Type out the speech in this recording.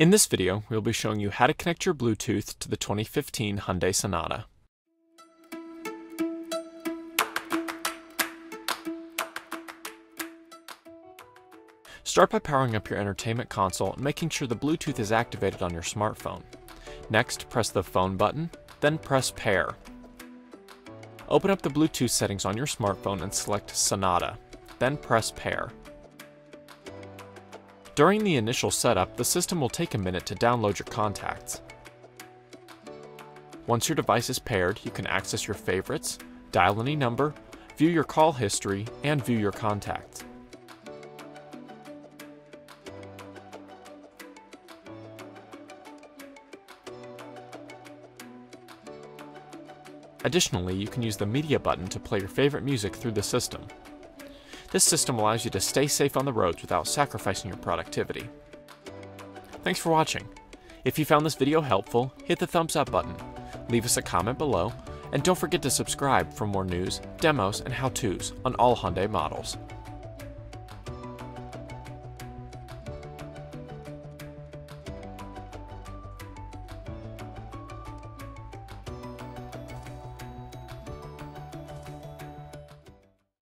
In this video, we'll be showing you how to connect your Bluetooth to the 2015 Hyundai Sonata. Start by powering up your entertainment console and making sure the Bluetooth is activated on your smartphone. Next, press the phone button, then press pair. Open up the Bluetooth settings on your smartphone and select Sonata, then press pair. During the initial setup, the system will take a minute to download your contacts. Once your device is paired, you can access your favorites, dial any number, view your call history, and view your contacts. Additionally, you can use the media button to play your favorite music through the system. This system allows you to stay safe on the roads without sacrificing your productivity. Thanks for watching. If you found this video helpful, hit the thumbs up button, leave us a comment below, and don't forget to subscribe for more news, demos, and how-tos on all Hyundai models.